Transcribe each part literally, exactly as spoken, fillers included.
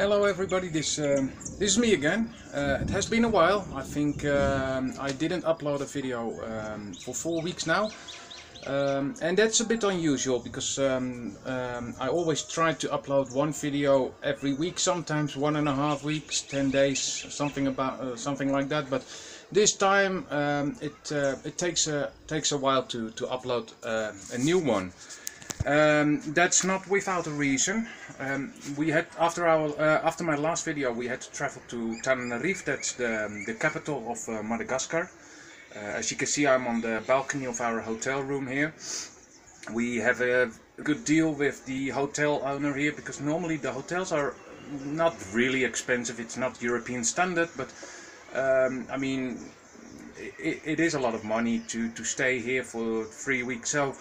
Hello everybody, this, um, this is me again. Uh, it has been a while. I think um, I didn't upload a video um, for four weeks now, um, and that's a bit unusual because um, um, I always try to upload one video every week, sometimes one and a half weeks, ten days, something about uh, something like that. But this time um, it uh, it takes a takes a while to to upload uh, a new one. Um, that's not without a reason. Um, we had after our uh, after my last video, we had to travel to Antananarivo. That's the um, the capital of uh, Madagascar. Uh, as you can see, I'm on the balcony of our hotel room here. We have a good deal with the hotel owner here because normally the hotels are not really expensive. It's not European standard, but um, I mean, it, it is a lot of money to to stay here for three weeks. So.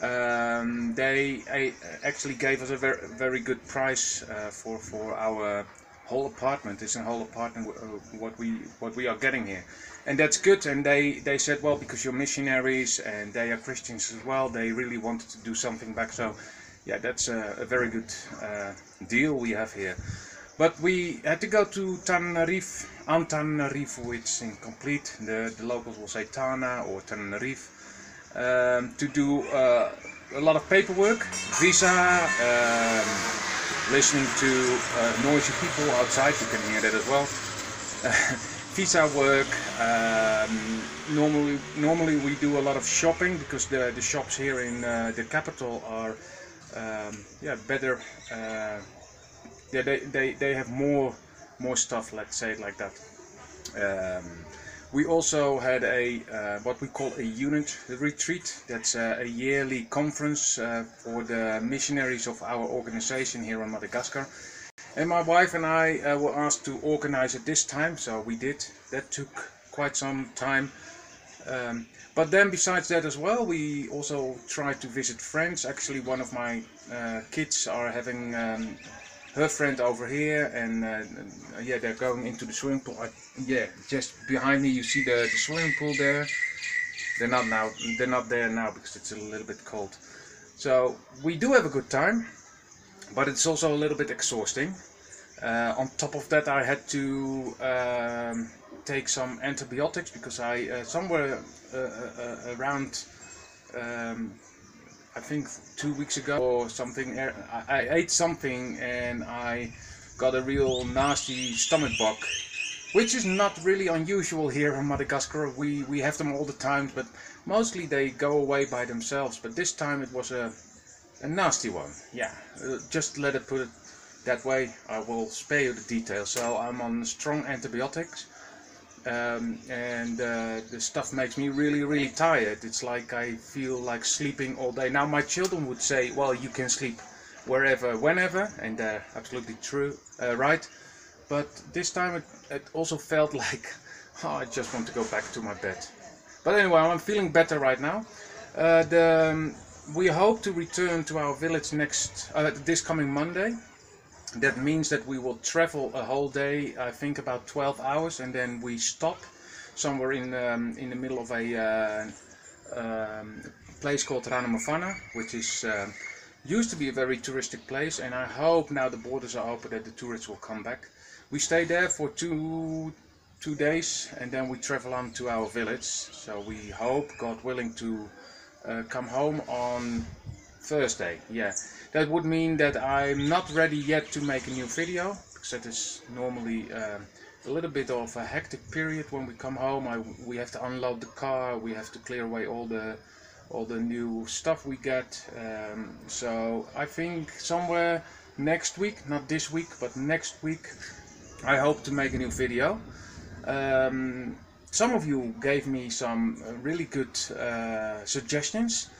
Um, they uh, actually gave us a very, very good price uh, for for our whole apartment. It's a whole apartment uh, what we what we are getting here, and that's good. And they they said, well, because you're missionaries and they are Christians as well, they really wanted to do something back. So yeah, that's a, a very good uh, deal we have here. But we had to go to Antananarivo. Antananarivo, it's incomplete. The the locals will say Tana or Antananarivo. Um, to do uh, a lot of paperwork, visa, um, listening to uh, noisy people outside, you can hear that as well, uh, visa work. um, normally normally we do a lot of shopping because the, the shops here in uh, the capital are um, yeah, better, uh, yeah, they, they, they have more, more stuff, let's say it like that. Um, We also had a uh, what we call a unit retreat. That's a, a yearly conference uh, for the missionaries of our organization here in Madagascar. And my wife and I uh, were asked to organize it this time, so we did. That took quite some time. Um, but then besides that as well, we also tried to visit friends. Actually, one of my uh, kids are having um, her friend over here, and uh, yeah, they're going into the swimming pool. I, yeah, just behind me you see the, the swimming pool there. They're not now. They're not there now because it's a little bit cold. So we do have a good time, but it's also a little bit exhausting. Uh, on top of that, I had to um, take some antibiotics because I uh, somewhere uh, uh, around. Um, I think two weeks ago or something, I ate something and I got a real nasty stomach bug, which is not really unusual here in Madagascar. We we have them all the time, but mostly they go away by themselves. But this time it was a, a nasty one. Yeah, just let it put it that way. I will spare you the details. So I'm on strong antibiotics. Um, and uh, the stuff makes me really really tired. It's like I feel like sleeping all day. Now my children would say, well, you can sleep wherever, whenever, and they're absolutely true, uh, right? But this time it, it also felt like, oh, I just want to go back to my bed. But anyway, I'm feeling better right now. Uh, the, um, we hope to return to our village next uh, this coming Monday. That means that we will travel a whole day, I think about twelve hours, and then we stop somewhere in um, in the middle of a uh, um, place called Ranomafana, which is uh, used to be a very touristic place, and I hope now the borders are open that the tourists will come back. We stay there for two two days and then we travel on to our village. So we hope, God willing, to uh, come home on Thursday. Yeah, that would mean that I'm not ready yet to make a new video because that is normally uh, a little bit of a hectic period when we come home. I, we have to unload the car, we have to clear away all the all the new stuff we get. Um, so I think somewhere next week, not this week but next week, I hope to make a new video. Um, some of you gave me some really good uh, suggestions.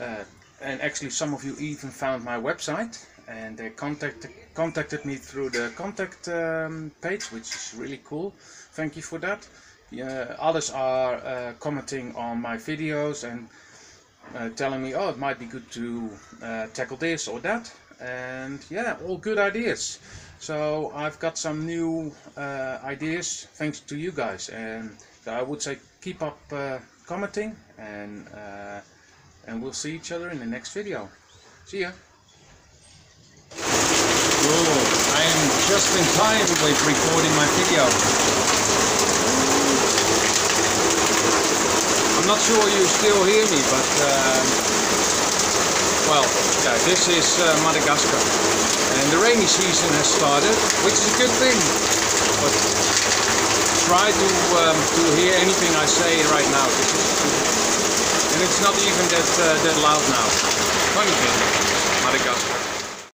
Uh, And actually some of you even found my website and they contacted contacted me through the contact um, page, which is really cool. Thank you for that. Yeah, others are uh, commenting on my videos and uh, telling me, oh, it might be good to uh, tackle this or that. And yeah, all good ideas. So I've got some new uh, ideas thanks to you guys. And so I would say keep up uh, commenting, and uh, and we'll see each other in the next video. See ya. Cool. I am just in time with recording my video. I'm not sure you still hear me, but um, well, yeah, this is uh, Madagascar, and the rainy season has started, which is a good thing. But try to um, to hear anything I say right now. This is stupid. And it's not even that uh, that loud now. Funny thing, Madagascar.